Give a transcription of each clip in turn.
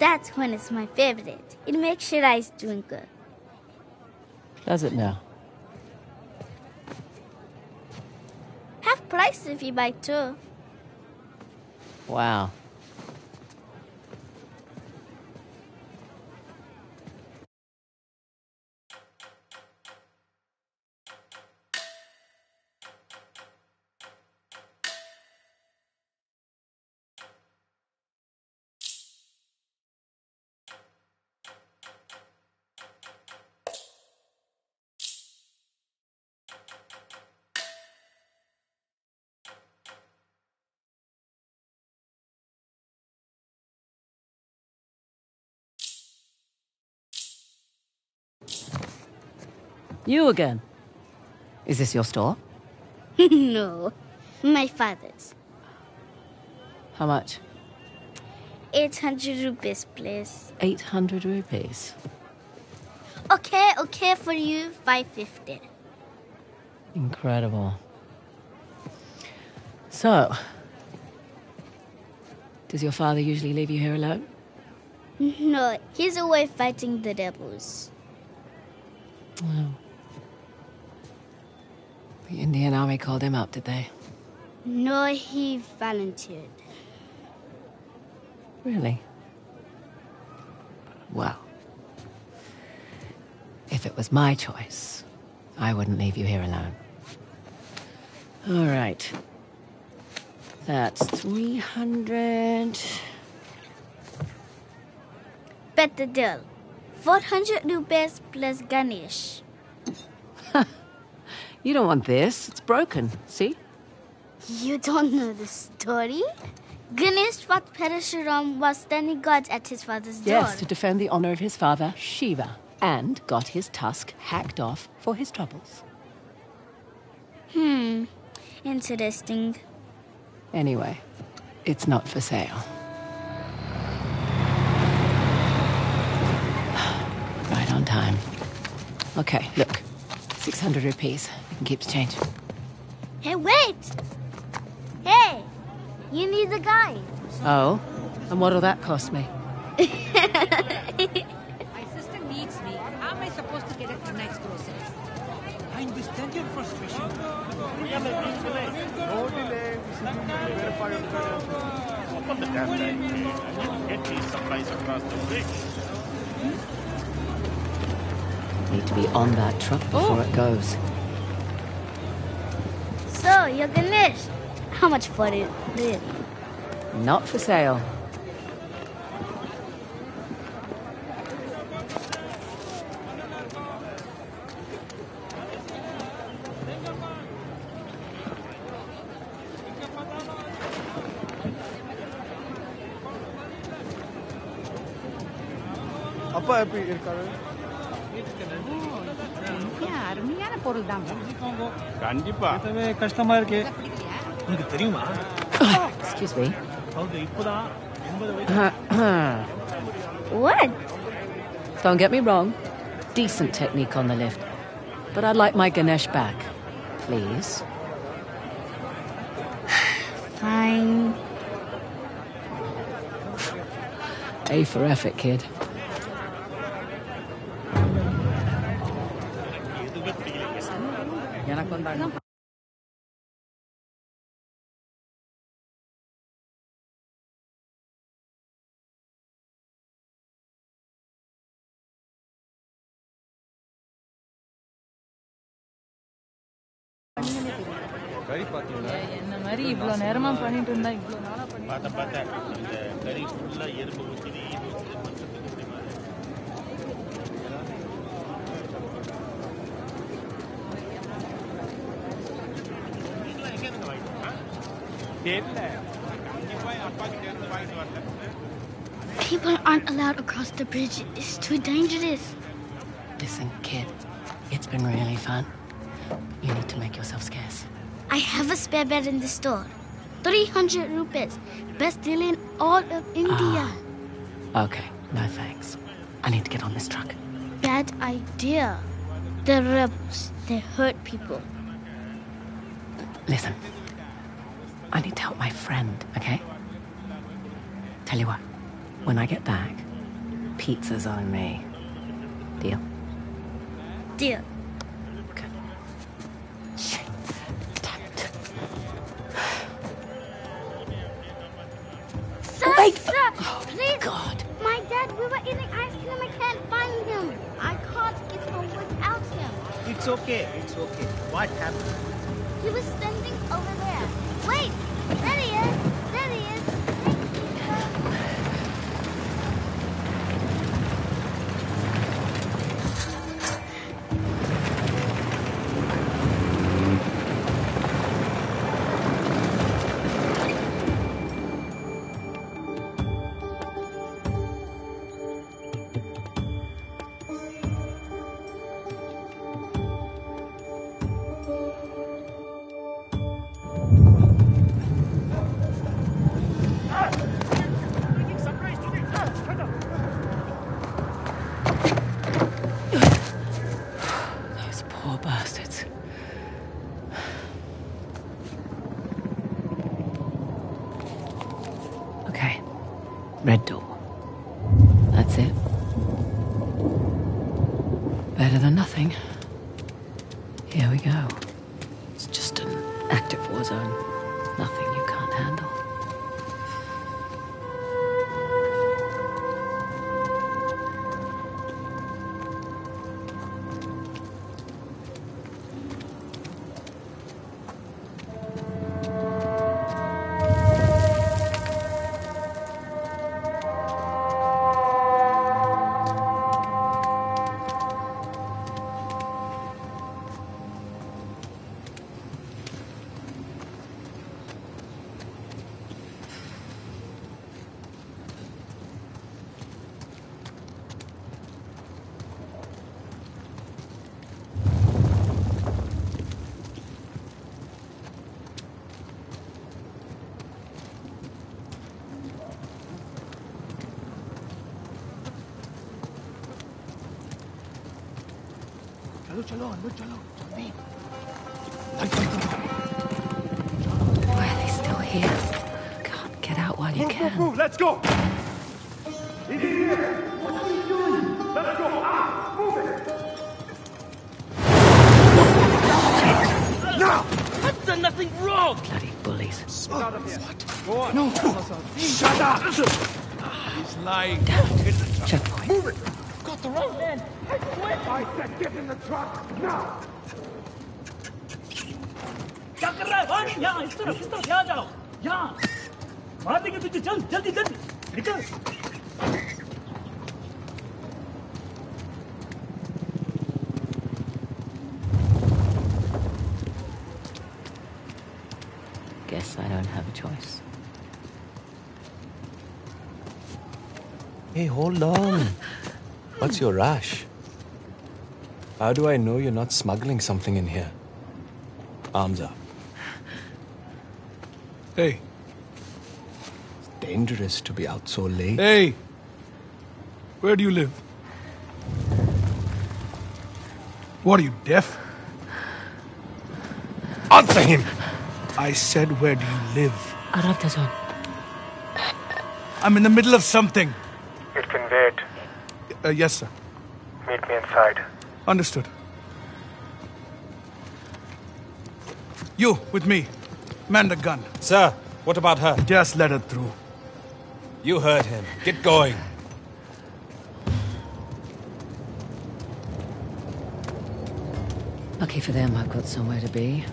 That's when it's my favorite. It makes your eyes twinkle. Does it now? Half price if you buy two. Wow. You again. Is this your store? No, my father's. How much? 800 rupees, please. 800 rupees? Okay, for you, 550. Incredible. So, does your father usually leave you here alone? No, he's away fighting the rebels. Oh. The Indian army called him up, did they? No, he volunteered. Really? Well, if it was my choice, I wouldn't leave you here alone. All right. That's 300. Better deal. 400 rupees plus Ganesh. You don't want this. It's broken. See? You don't know the story? Ganesh fought Parashuram while standing guard at his father's door. Yes, to defend the honor of his father, Shiva, and got his tusk hacked off for his troubles. Interesting. Anyway, it's not for sale. Right on time. Okay, look. 600 rupees. You can keep the change. Hey, wait! Hey! You need the guy. Oh? And what'll that cost me? My sister needs me. How am I supposed to get it tonight's groceries? I understand your frustration. No delay. Open the damn thing. And you get these supplies across the bridge. Need to be on that truck before it goes. So, you're Ganesh. How much for it? Not for sale. Excuse me. What? Don't get me wrong. Decent technique on the lift. But I'd like my Ganesh back. Please. Fine. A for effort, kid. People aren't allowed across the bridge. It's too dangerous. Listen, kid, it's been really fun. You need to make yourself scarce. I have a spare bed in the store. 300 rupees. Best deal in all of India. Okay, no thanks. I need to get on this truck. Bad idea. The rebels, they hurt people. Listen, I need to help my friend, okay? Tell you what, when I get back, pizza's on me. Deal? Deal. Good. Shit. Damn it. Sir, wait. Sir, oh, please. God. My dad, we were eating ice cream. I can't find him. I can't get home without him. It's okay. It's okay. What happened? He was standing over there. Wait. There he is. There he is. Why are they still here? God, get out while you can. Move, let's go! Guess I don't have a choice. Hey, hold on. What's your rush? How do I know you're not smuggling something in here? Arms up. Hey. It's dangerous to be out so late. Hey! Where do you live? What are you, deaf? Answer him! I said, where do you live? I'm in the middle of something. It can wait. Yes, sir. Meet me inside. Understood. You, with me. Man the gun. Sir, what about her? Just let her through. You heard him. Get going. Lucky for them, I've got somewhere to be.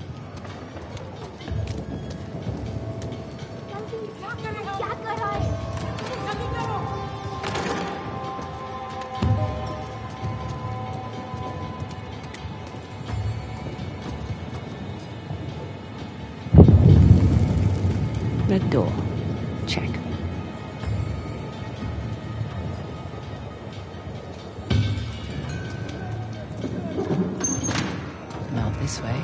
Door. Check. Now this way.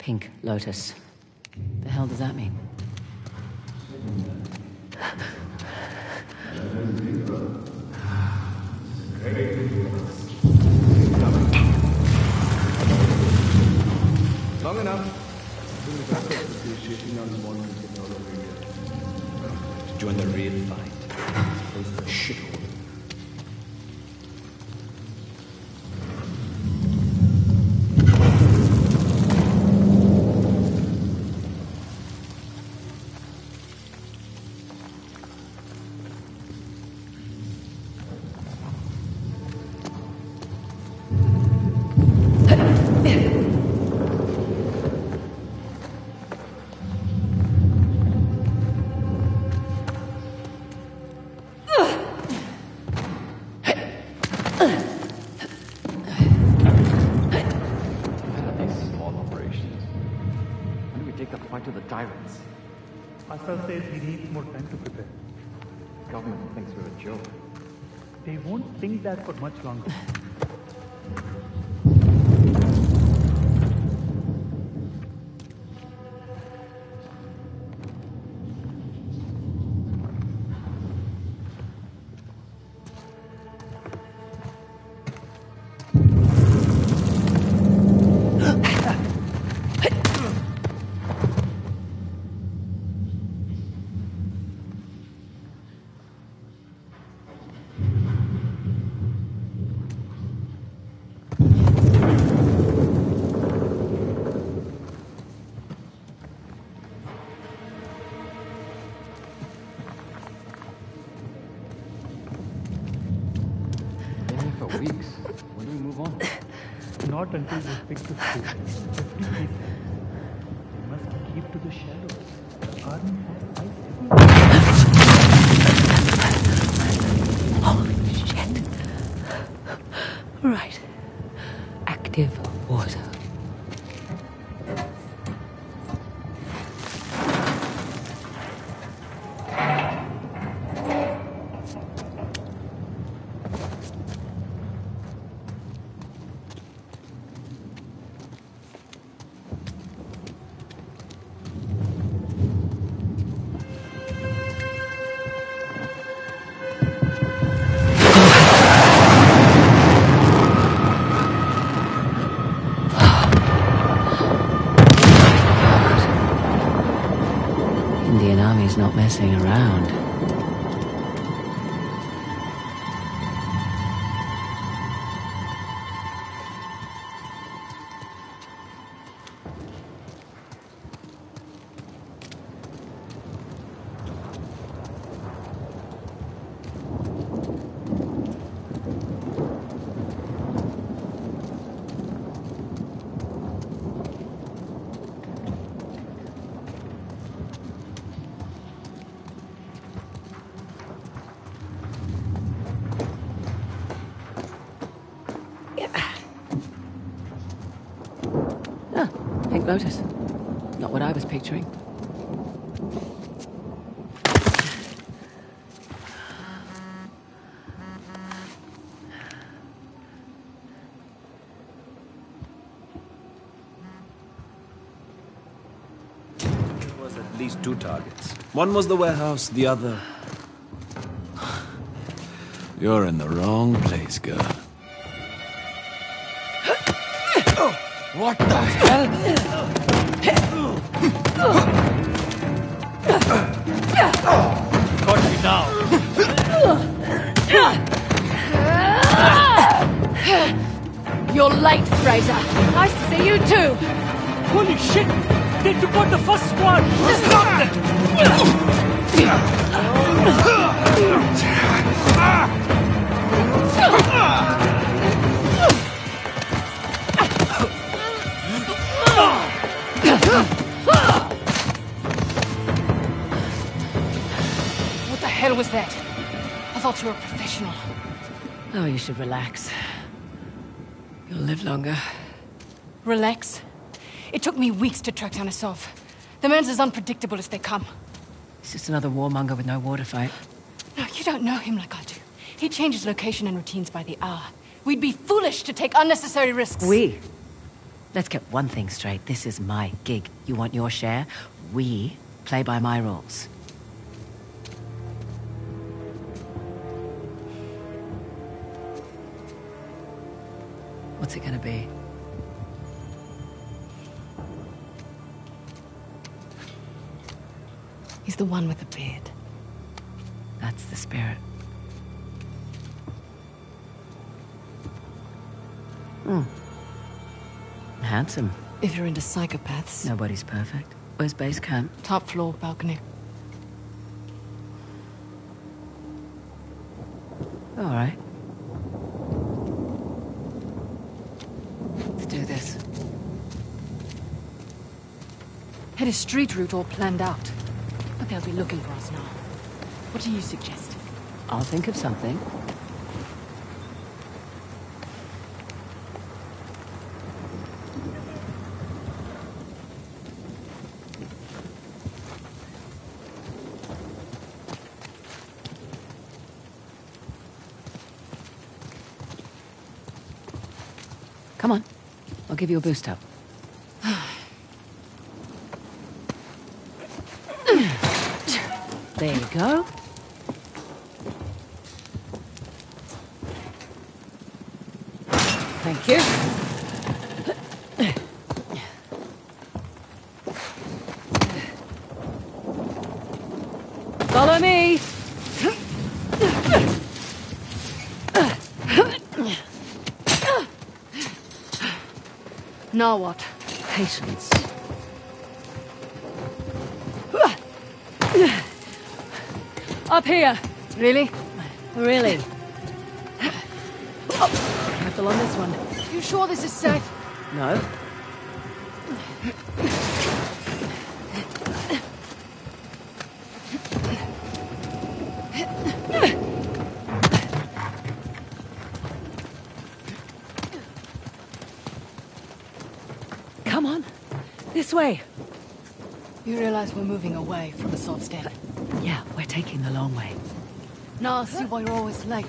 Pink Lotus. The hell does that mean? Long enough. Join the real fight. Shit. Asav says we need more time to prepare. The government thinks we're a joke. They won't think that for much longer. Not until we fix the school. We must keep to the shadows. The army has ice everywhere. Holy shit. Right. Active water. Not messing around. Lotus. Not what I was picturing. It was at least two targets. One was the warehouse, the other... You're in the wrong place, girl. What the hell? Got me now. You're late, Fraser. Nice to see you too. Holy shit! They took out the first squad. Stop them! What the hell was that? I thought you were a professional. Oh, you should relax. You'll live longer. Relax? It took me weeks to track down Asav. The man's as unpredictable as they come. He's just another warmonger with no war to fight. No, you don't know him like I do. He changes location and routines by the hour. We'd be foolish to take unnecessary risks. We? Let's get one thing straight. This is my gig. You want your share? We play by my rules. What's it gonna be? He's the one with the beard. That's the spirit. Hmm. Handsome. If you're into psychopaths. Nobody's perfect. Where's base camp? Top floor, balcony. All right. Let's do this. Had a street route all planned out. But they'll be looking for us now. What do you suggest? I'll think of something. Come on, I'll give you a boost up. There you go. Thank you. Follow me. Now what? Patience. Up here. Really? Really? Oh. Careful on this one. You sure this is safe? No. Come on. This way. You realize we're moving away from the soft step. Yeah, we're taking the long way. Now I'll see why you're always late.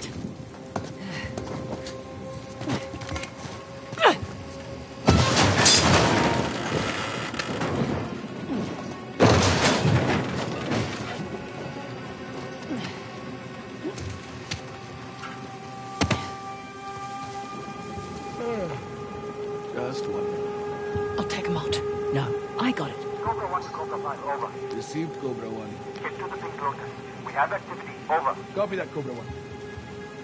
Just one. I'll take him out. No, I got it. Cobra 1 to Cobra 5, over. Received Cobra 1. Get to the pink lotus. We have activity, over. Copy that, Cobra 1.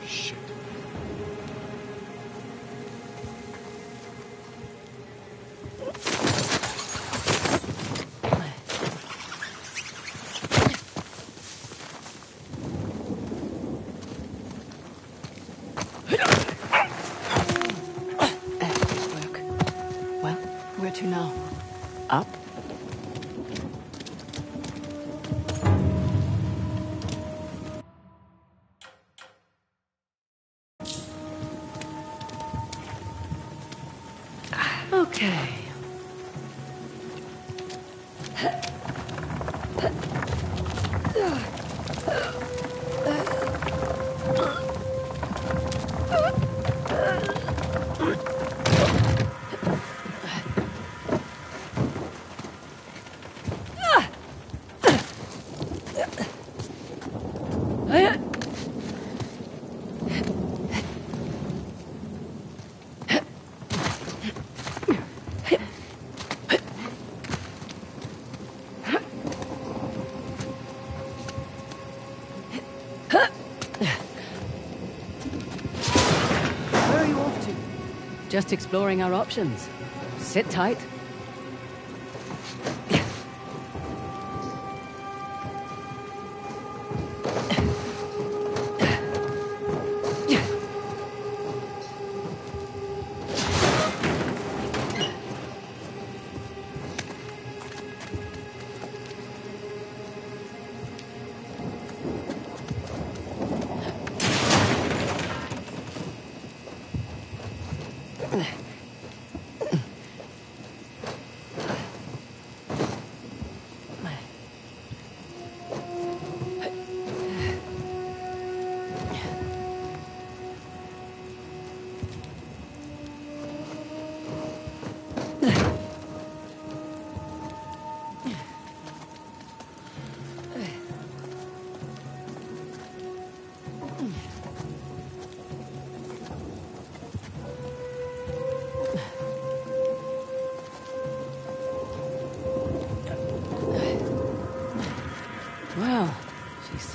Shit. Okay. Just exploring our options. Sit tight.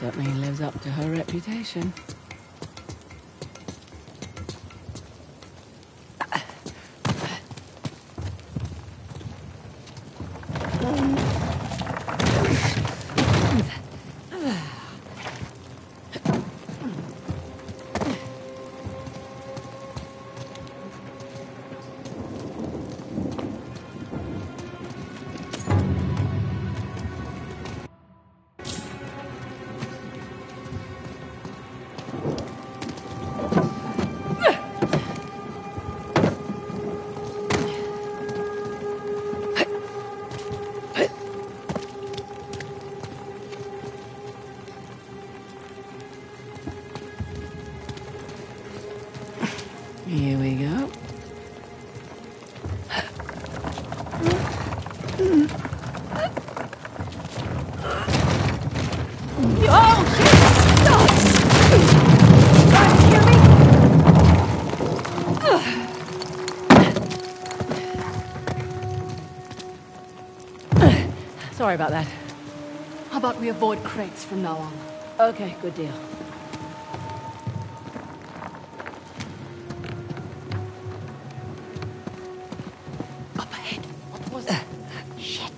Certainly lives up to her reputation. Sorry about that. How about we avoid crates from now on? Okay, good deal. Up ahead. What was that? Shit.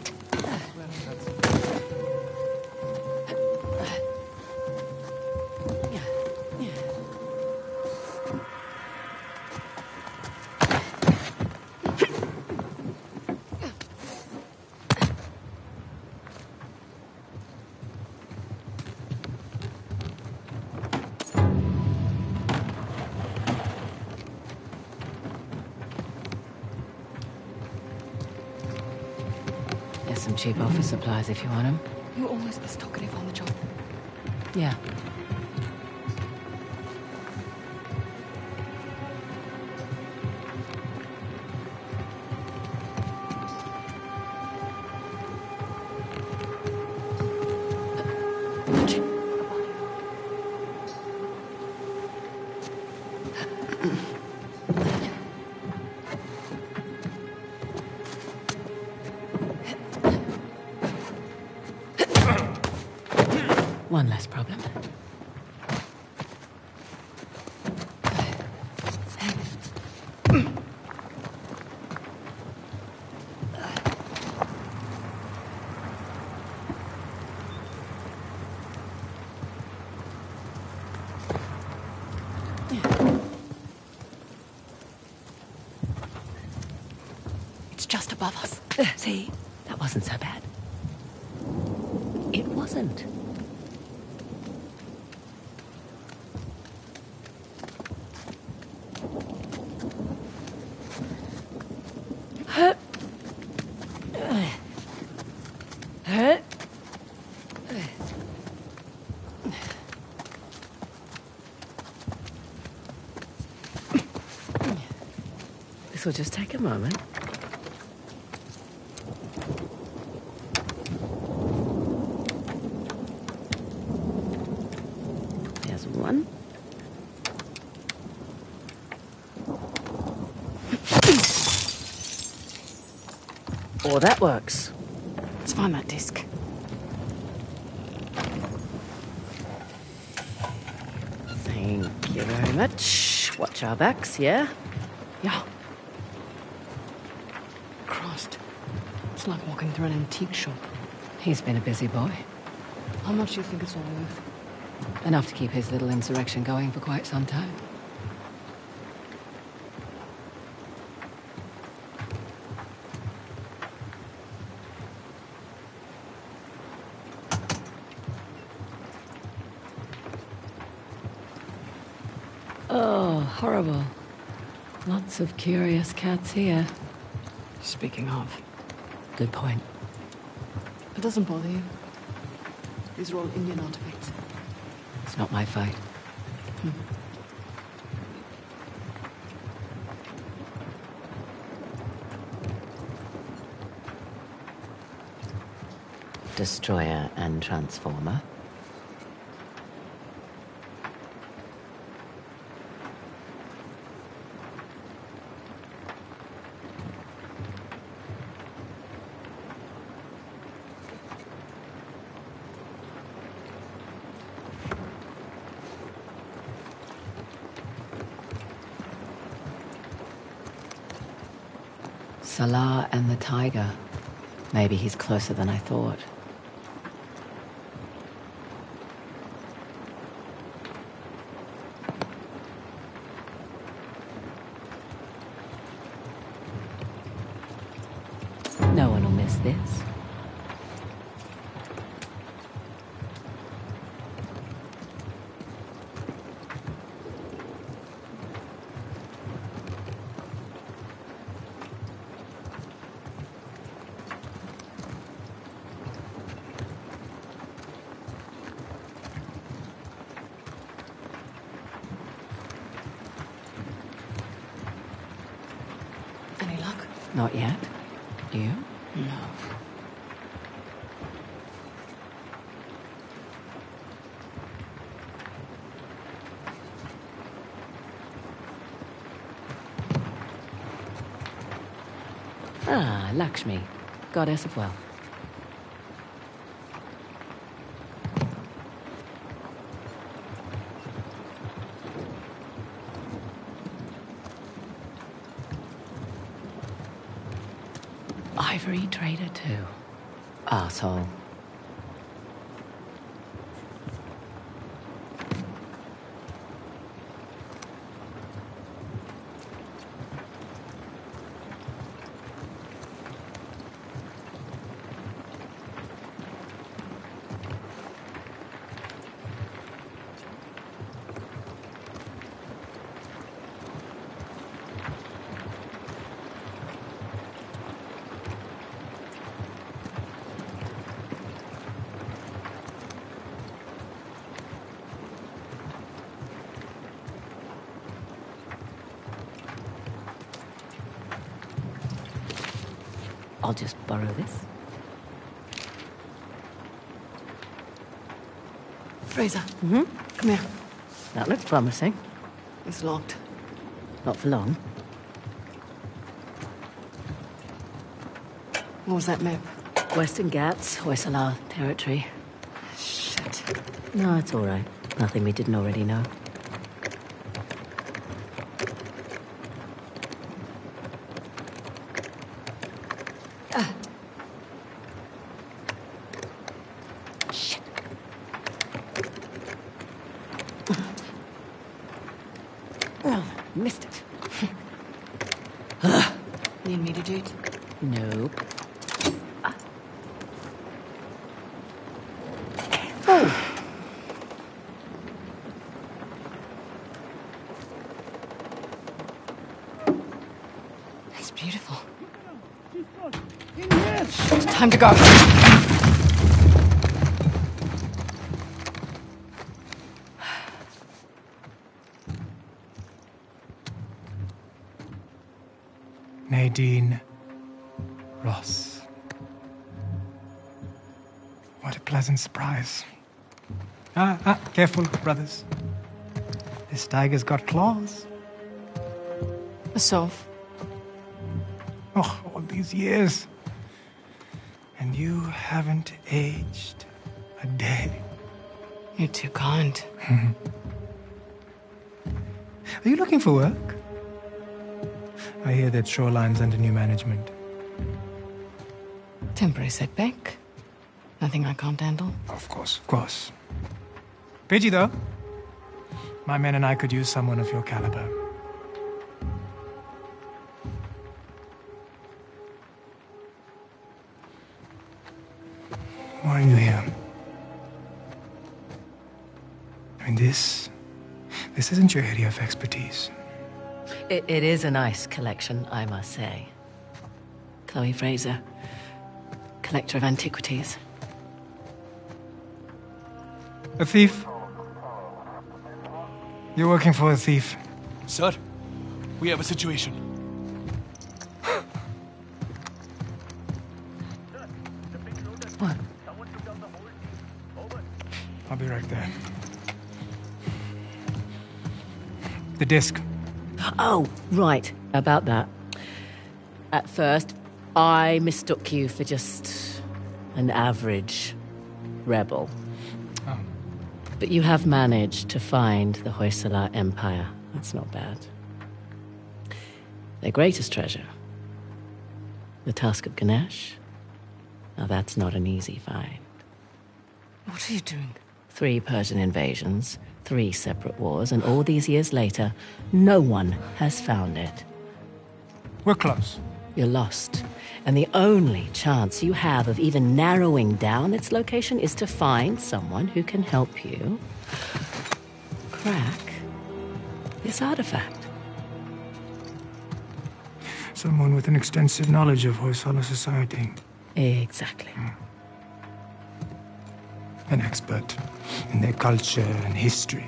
Some cheap office supplies if you want them. You're always this talkative on the job. Yeah. One less problem. It's just above us. See? That wasn't so bad. It wasn't. This will just take a moment. There's one. Or that works. Let's find that disc. Thank you very much. Watch our backs, yeah? Yeah. Crossed. It's like walking through an antique shop. He's been a busy boy. How much do you think it's all worth? Enough to keep his little insurrection going for quite some time. Oh, horrible. Lots of curious cats here. Speaking of. Good point. It doesn't bother you. These are all Indian artifacts. It's not my fight. Destroyer and Transformer. Salah and the tiger. Maybe he's closer than I thought. No one will miss this. Not yet. You? No. Ah, Lakshmi, goddess of wealth. Ivory trader too. Arsehole. I'll just borrow this. Fraser, Come here. That looks promising. It's locked. Not for long. What was that map? Western Ghats, Hoysala territory. Shit. No, it's all right. Nothing we didn't already know. Missed it. Need me to do it? Nope. Oh! It's beautiful. In here. Time to go. Nadine Ross. What a pleasant surprise. Careful, brothers. This tiger's got claws. Asav. Oh, all these years. And you haven't aged a day. You're too kind. Are you looking for work? I hear that Shoreline's under new management. Temporary setback. Nothing I can't handle. Of course, of course. Pidgey, though. My men and I could use someone of your caliber. Why are you here? I mean, this isn't your area of expertise. It is a nice collection, I must say. Chloe Fraser, collector of antiquities. A thief? You're working for a thief. Sir, we have a situation. What? I'll be right there. The disc. Oh, right. About that. At first, I mistook you for just an average rebel. Oh. But you have managed to find the Hoysala Empire. That's not bad. Their greatest treasure. The Tusk of Ganesh? Now that's not an easy find. What are you doing? 3 Persian invasions, 3 separate wars, and all these years later, no one has found it. We're close. You're lost. And the only chance you have of even narrowing down its location is to find someone who can help you crack this artifact. Someone with an extensive knowledge of Hoysala society. Exactly. An expert in their culture and history.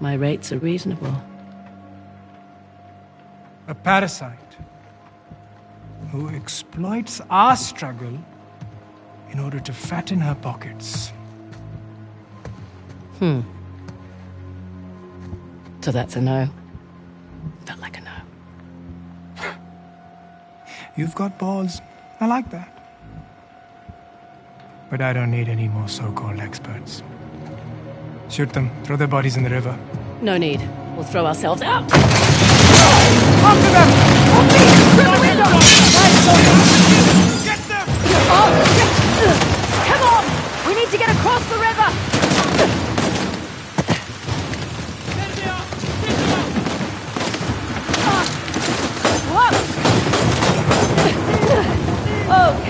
My rates are reasonable. A parasite who exploits our struggle in order to fatten her pockets. So that's a no. Felt like a no. You've got balls. I like that. But I don't need any more so-called experts. Shoot them. Throw their bodies in the river. No need. We'll throw ourselves out. After them! Oh, please! Through the window! Get them! Oh, come on! We need to get across the river! Get me up! Get me up! What? Okay.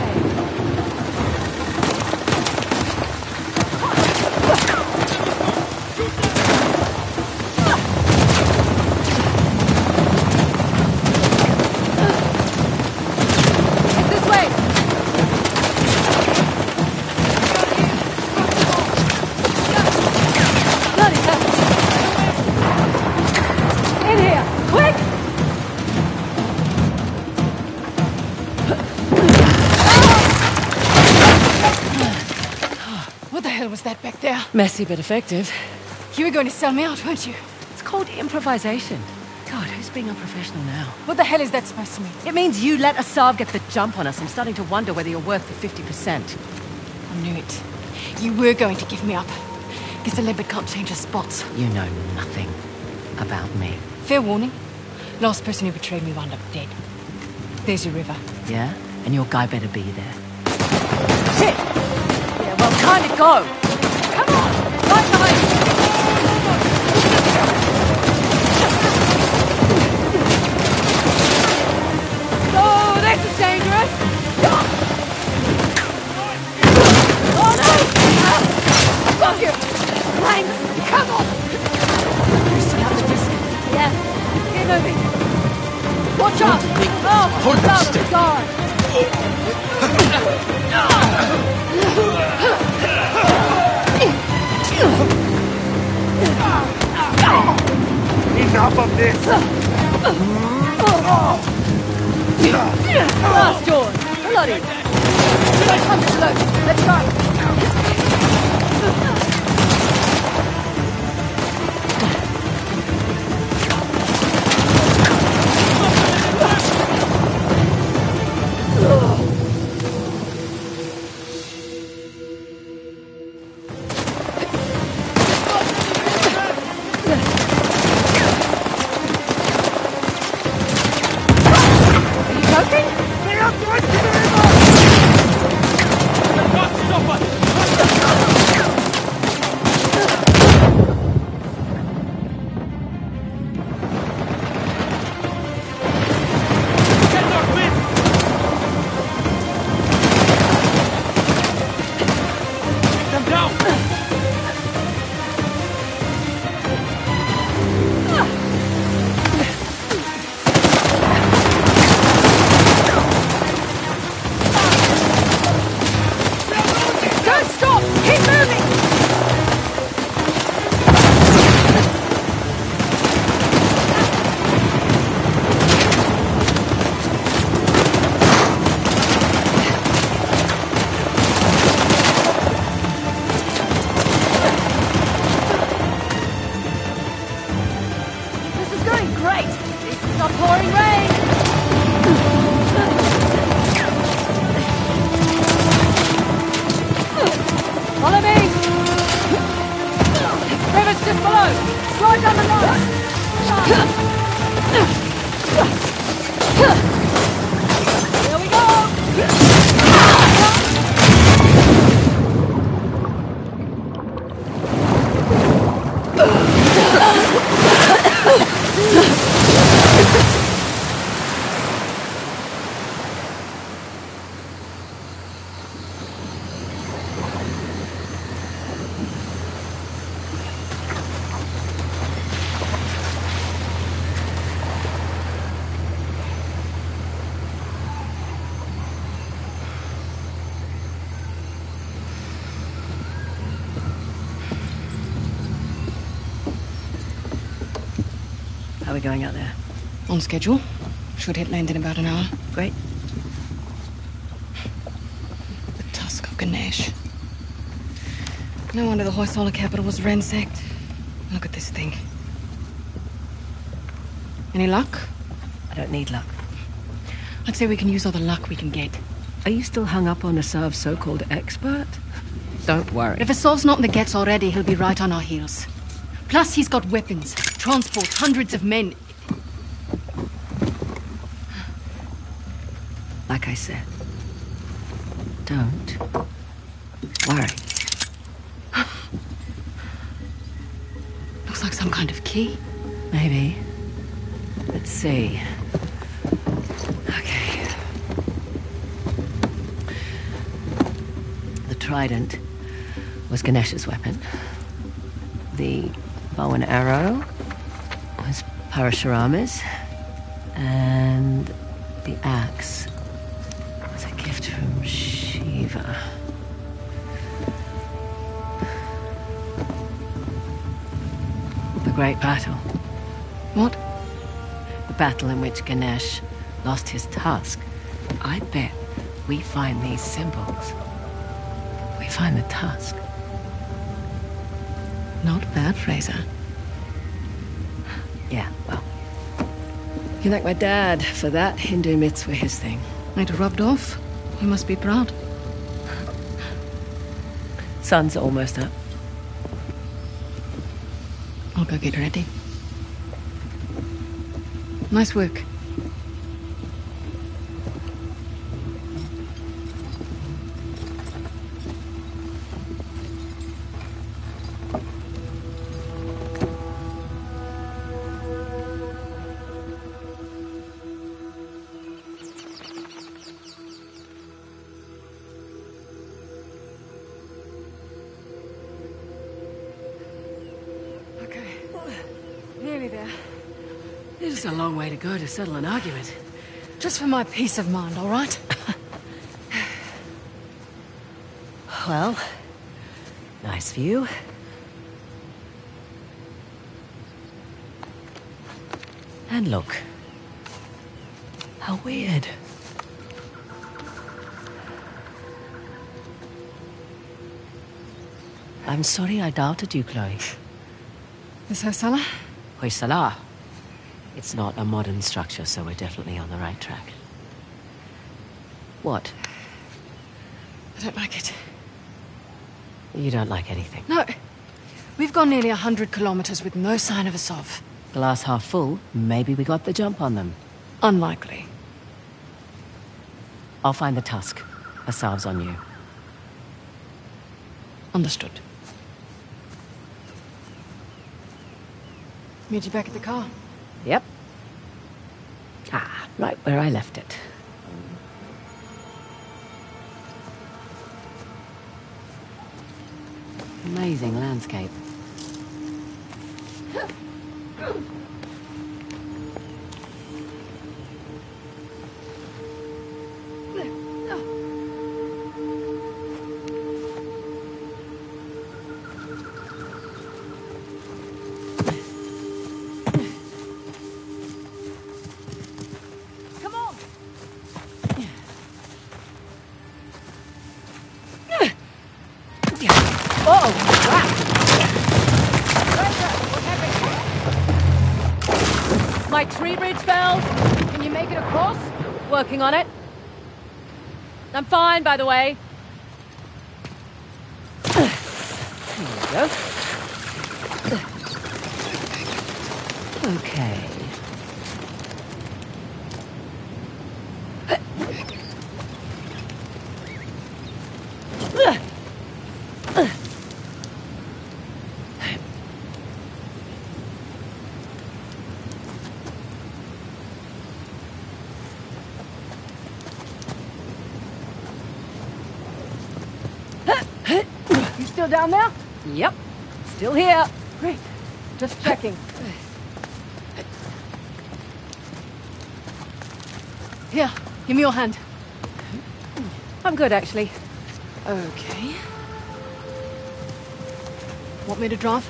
Messy but effective. You were going to sell me out, weren't you? It's called improvisation. God, who's being unprofessional now? What the hell is that supposed to mean? It means you let Asav get the jump on us. I'm starting to wonder whether you're worth the 50%. I knew it. You were going to give me up. Guess a leopard can't change his spots. You know nothing about me. Fair warning. Last person who betrayed me wound up dead. There's your river. Yeah? And your guy better be there. Shit! Yeah, well, kinda go! Enough of this! Last door! Bloody! Don't come this alone! Let's go! Stop us! we going out there? On schedule. Should hit land in about an hour. Great. The Tusk of Ganesh. No wonder the Hoysala capital was ransacked. Look at this thing. Any luck? I don't need luck. I'd say we can use all the luck we can get. Are you still hung up on Asav's so-called expert? Don't worry. If Asav's not in the Ghats already, he'll be right on our heels. Plus, he's got weapons, transport, hundreds of men. Like I said, don't worry. Looks like some kind of key. Maybe. Let's see. Okay. The trident was Ganesh's weapon. The bow and arrow was Parashurama's. And the axe was a gift from Shiva. The great battle. What? The battle in which Ganesh lost his tusk. I bet we find these symbols. We find the tusk. Not bad, Fraser. Yeah, well. You can thank my dad for that. Hindu myths were his thing. It rubbed off. He must be proud. Sun's almost up. I'll go get ready. Nice work. It's a long way to go to settle an argument. Just for my peace of mind, all right? Well, nice view. And look. How weird. I'm sorry I doubted you, Chloe. Is Hoysala? Hoysala. It's not a modern structure, so we're definitely on the right track. What? I don't like it. You don't like anything? No. We've gone nearly 100 kilometers with no sign of Asav. Glass half full, maybe we got the jump on them. Unlikely. I'll find the tusk. Asav's on you. Understood. Meet you back at the car. Yep. Ah, right where I left it. Amazing landscape. My tree bridge fell. Can you make it across? Working on it. I'm fine, by the way. There we go. Okay. Still down there? Yep. Still here. Great. Just checking. Here, give me your hand. I'm good, actually. Okay. Want me to drive?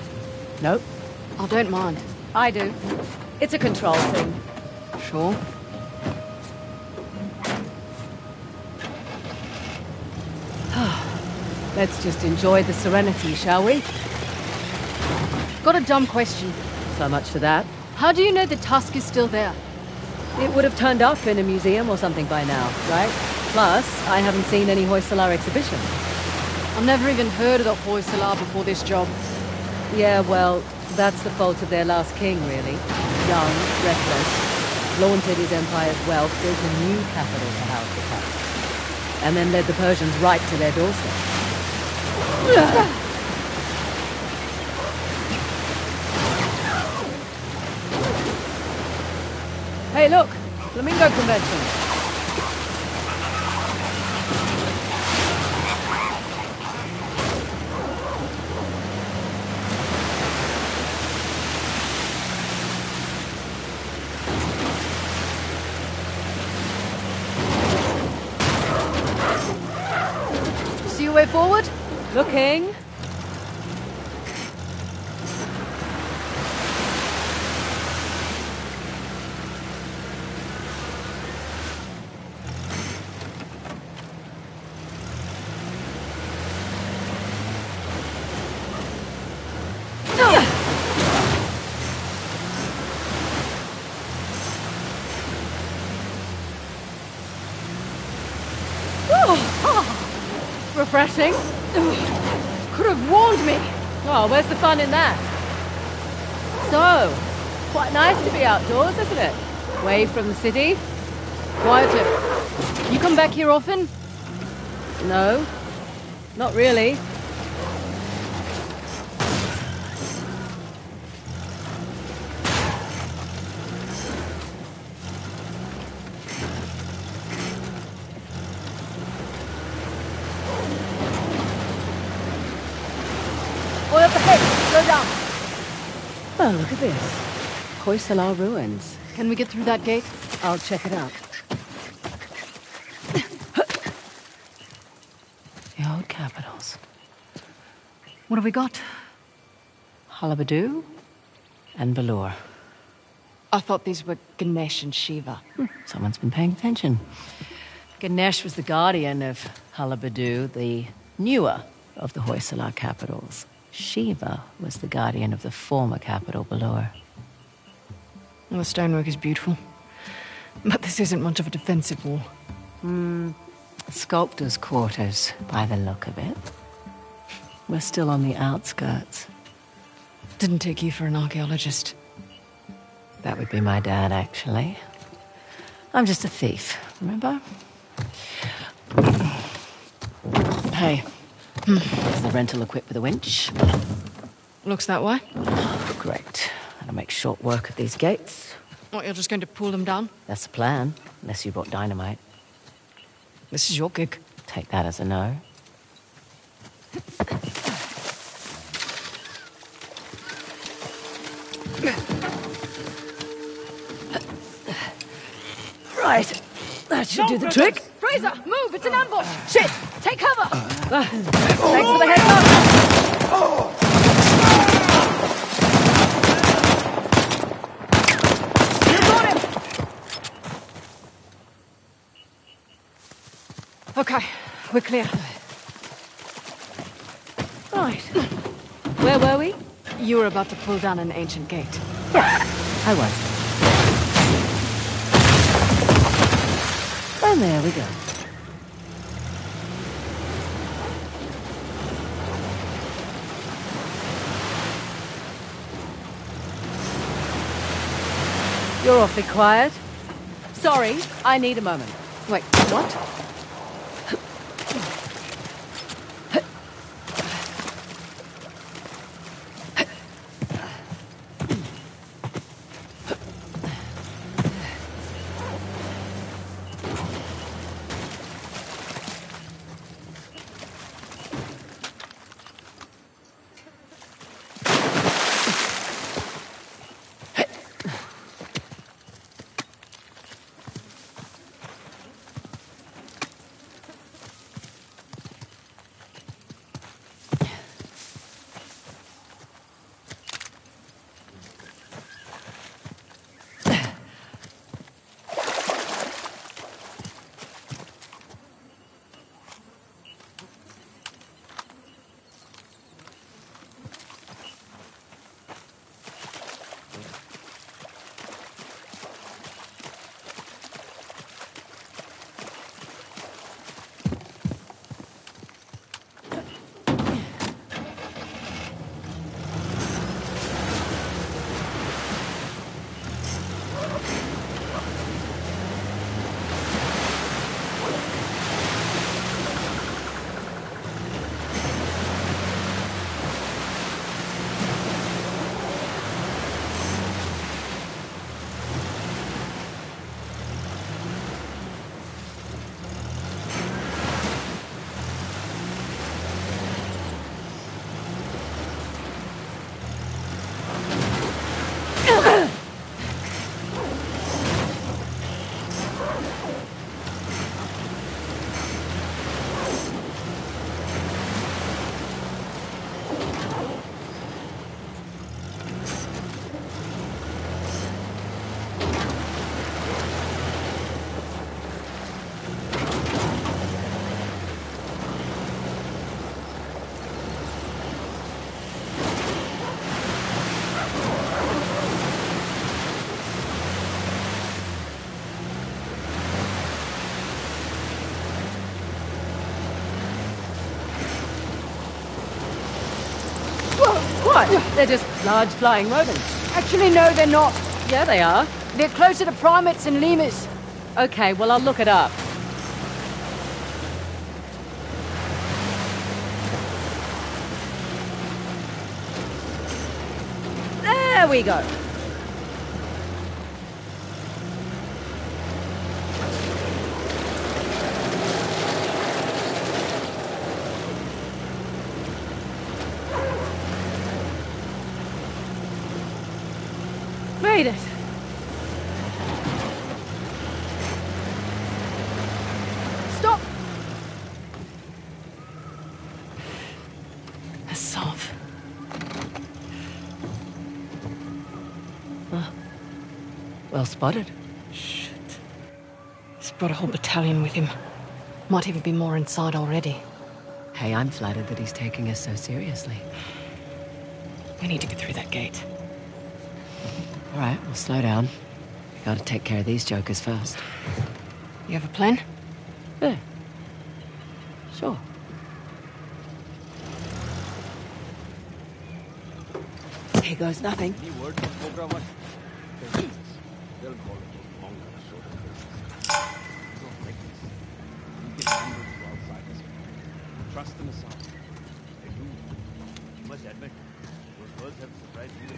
Nope. I don't mind. I do. It's a control thing. Sure. Let's just enjoy the serenity, shall we? Got a dumb question. So much for that. How do you know the Tusk is still there? It would have turned up in a museum or something by now, right? Plus, I haven't seen any Hoysala exhibition. I've never even heard of the Hoysala before this job. Yeah, well, that's the fault of their last king, really. Young, reckless, flaunted his empire's wealth, built a new capital to house the Tusk, and then led the Persians right to their doorstep. Hey, look! Flamingo convention! See your way forward? Looking! Refreshing. Could have warned me. Oh, where's the fun in that? So, quite nice to be outdoors, isn't it? Away from the city. Quieter. You come back here often? No, not really. Oh, look at this. Hoysala ruins. Can we get through that gate? I'll check it out. The old capitals. What have we got? Halebidu and Belur. I thought these were Ganesh and Shiva. Someone's been paying attention. Ganesh was the guardian of Halebidu, the newer of the Hoysala capitals. Shiva was the guardian of the former capital, Belur. Well, the stonework is beautiful, but this isn't much of a defensive wall. Sculptor's quarters, by the look of it. We're still on the outskirts. Didn't take you for an archaeologist. That would be my dad, actually. I'm just a thief, remember? Hey. Is the rental equipped with a winch? Looks that way. Great. That'll make short work of these gates. What, you're just going to pull them down? That's the plan, unless you brought dynamite. This is your gig. Take that as a no. Right. That should do the trick. Fraser, move! It's an ambush! Shit! Take cover! Thanks for the heads up! You got him! Okay, we're clear. Right. Where were we? You were about to pull down an ancient gate. Yeah, I was. And there we go. You're awfully quiet. Sorry, I need a moment. Wait, what? What? They're just large flying rodents. Actually, no, they're not. Yeah, they are. They're closer to primates and lemurs. Okay, well, I'll look it up. There we go. Made it. Stop. Asav. Huh. Well spotted. Shit. He's brought a whole battalion with him. Might even be more inside already. Hey, I'm flattered that he's taking us so seriously. We need to get through that gate. All right, well, slow down. We gotta take care of these jokers first. You have a plan? Yeah. Sure. Here goes nothing. Trust them aside. They do. You must admit, those words have surprised me.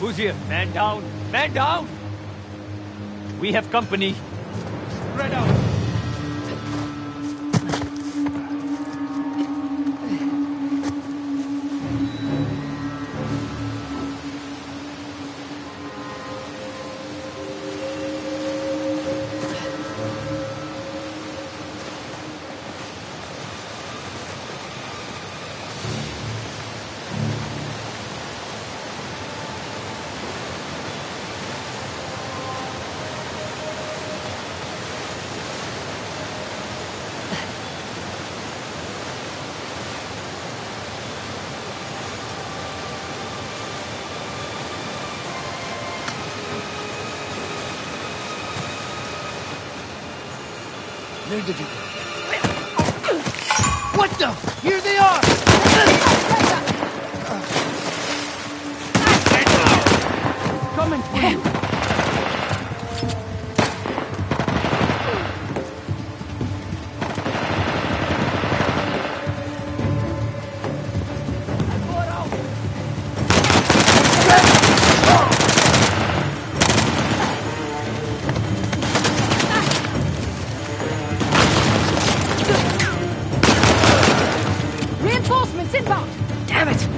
Who's here? Man down! Man down! We have company. Spread out! Where did you go? What the? Here they are! Coming for you! Damn it!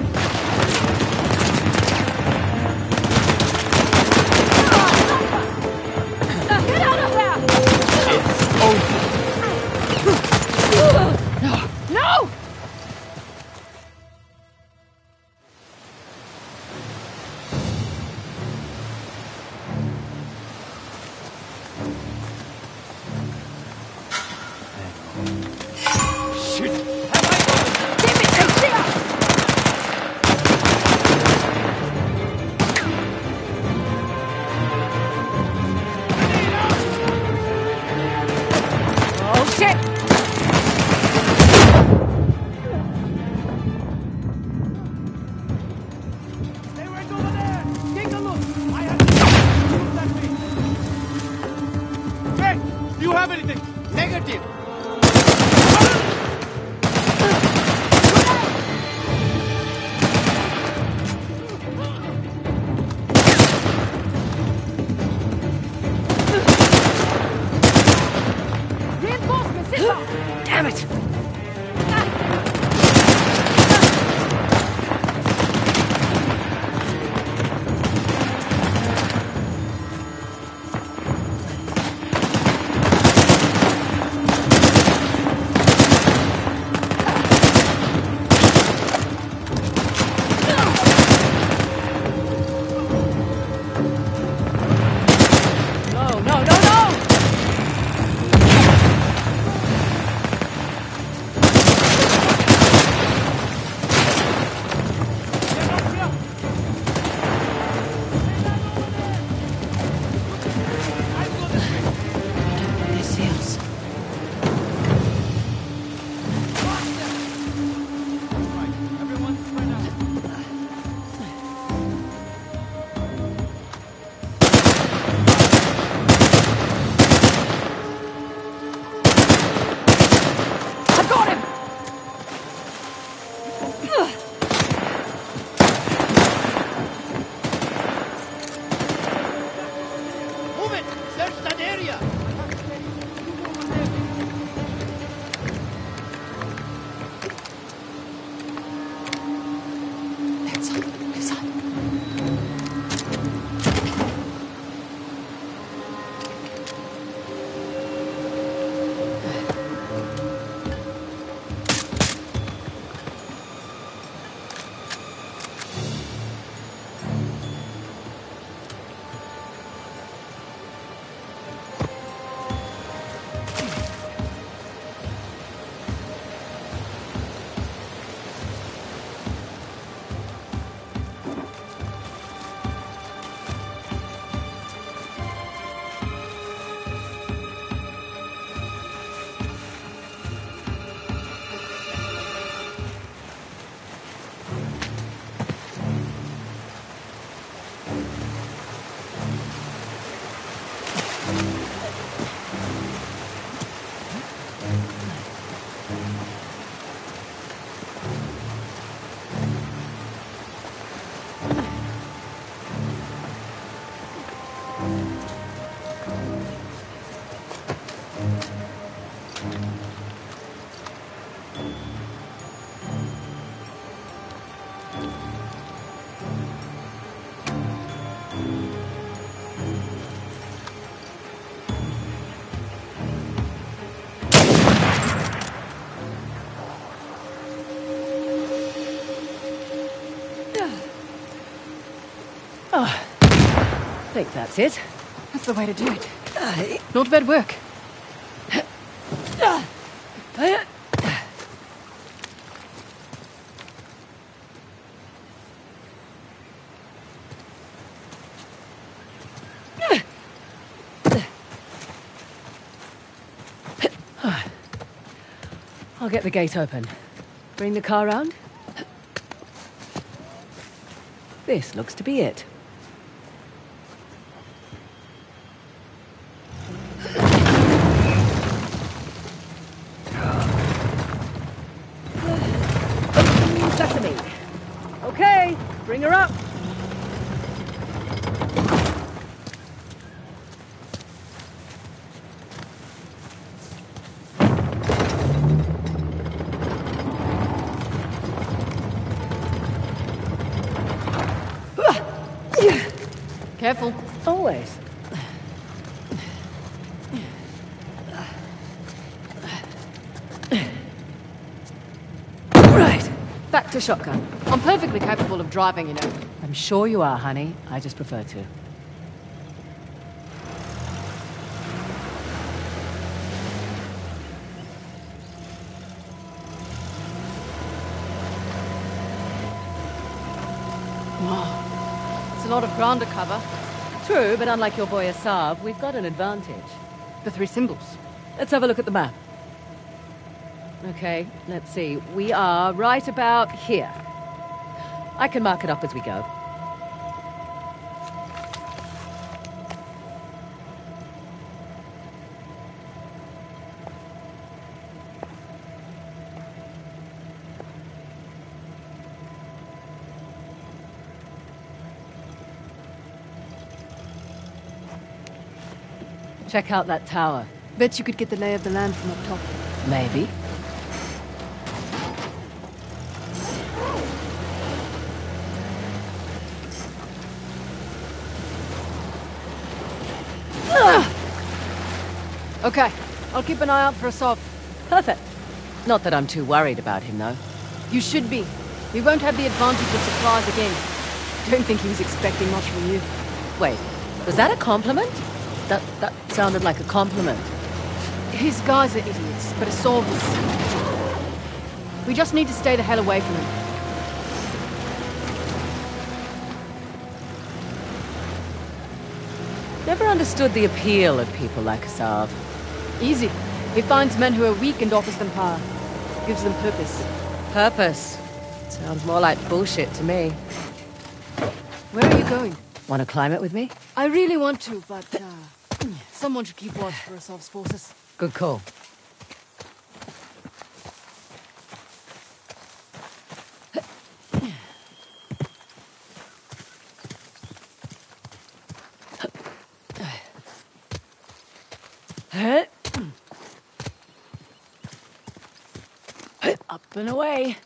you have anything? Negative. I think that's it. That's the way to do it. Not bad work. I'll get the gate open. Bring the car round. This looks to be it. Careful. Always. Right. Back to shotgun. I'm perfectly capable of driving, you know. I'm sure you are, honey. I just prefer to. A lot of ground to cover. True, but unlike your boy Asav, we've got an advantage. The three symbols. Let's have a look at the map. Okay, let's see. We are right about here. I can mark it up as we go. Check out that tower. Bet you could get the lay of the land from up top. Maybe. Okay, I'll keep an eye out for Asav. Perfect. Not that I'm too worried about him, though. You should be. We won't have the advantage of supplies again. Don't think he was expecting much from you. Wait, was that a compliment? That sounded like a compliment. His guys are idiots, but Asav is... We just need to stay the hell away from him. Never understood the appeal of people like Asav. Easy. He finds men who are weak and offers them power. Gives them purpose. Purpose? Sounds more like bullshit to me. Where are you going? Want to climb it with me? I really want to, but someone should keep watch for Asav's forces. Good call. Up and away.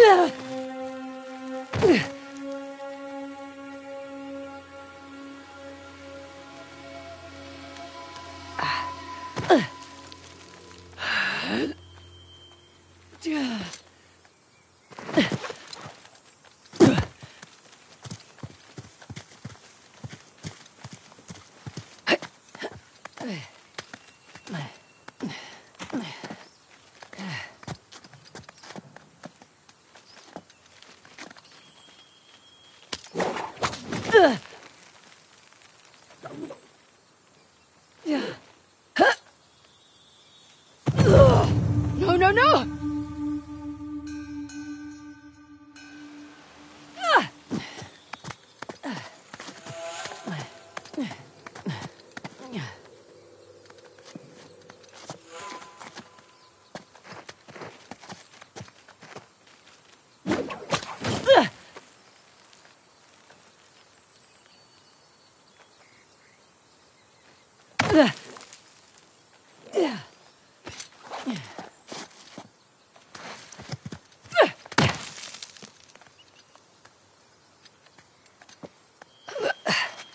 No!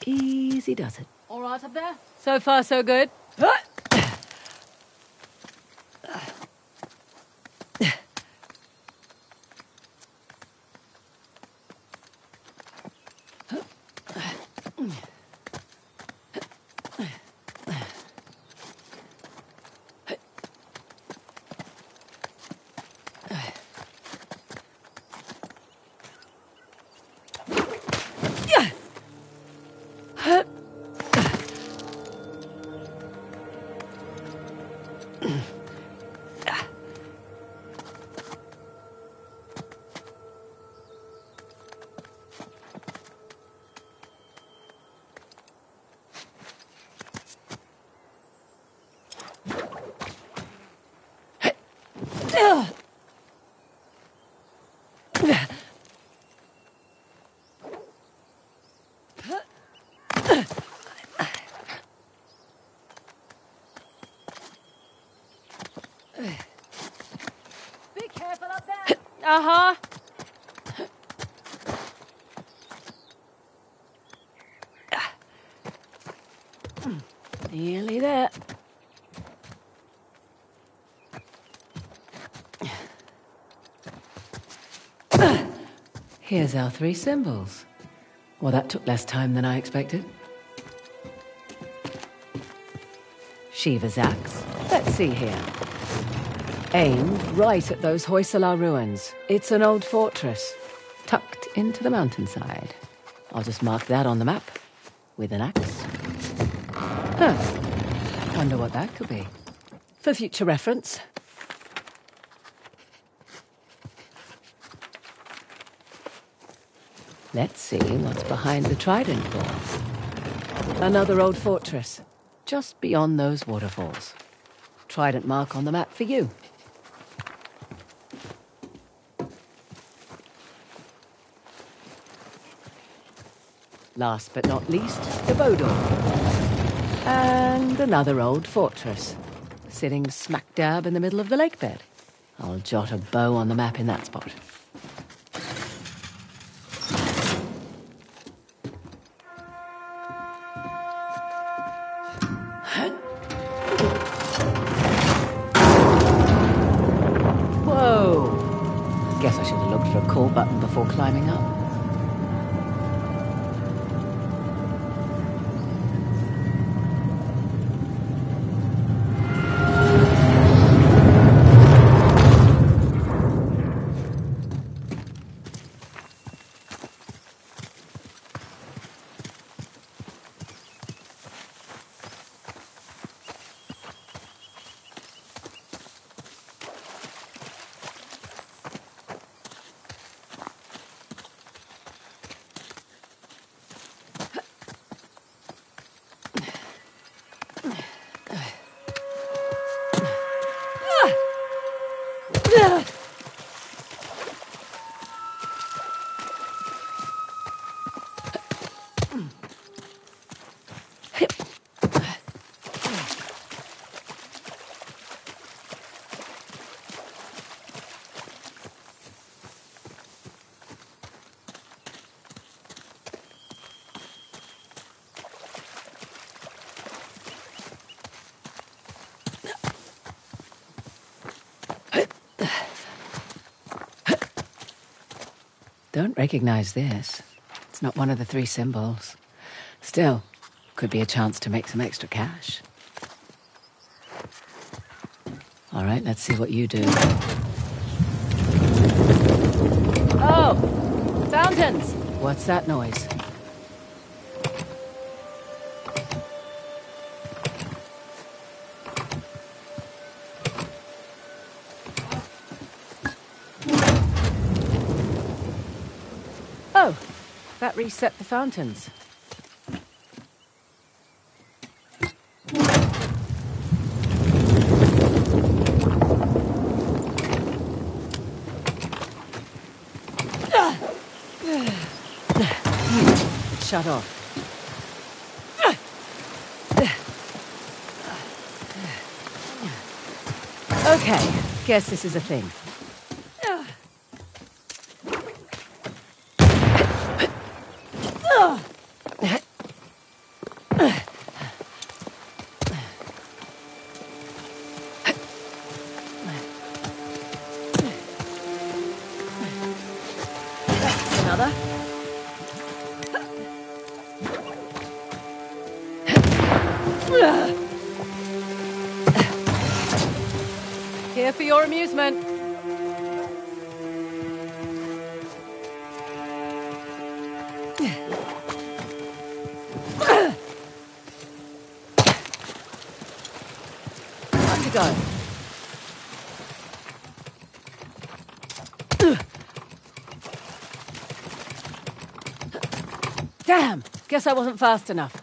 Easy does it. All right up there? So far, so good. Uh-huh. Nearly there. Here's our three symbols. Well, that took less time than I expected. Shiva's axe. Let's see here. Aimed right at those Hoysala ruins. It's an old fortress, tucked into the mountainside. I'll just mark that on the map, with an axe. Huh. Wonder what that could be. For future reference. Let's see what's behind the trident walls. Another old fortress, just beyond those waterfalls. Trident mark on the map for you. Last but not least, the Belur. And another old fortress, sitting smack dab in the middle of the lake bed. I'll jot a bow on the map in that spot. Whoa! Guess I should have looked for a call button before climbing up. Don't recognize this. It's not one of the three symbols. Still, could be a chance to make some extra cash. All right, let's see what you do. Oh! Fountains! What's that noise? That reset the fountains. Shut off. Okay, guess this is a thing. Here for your amusement. Time to go. Damn! Guess I wasn't fast enough.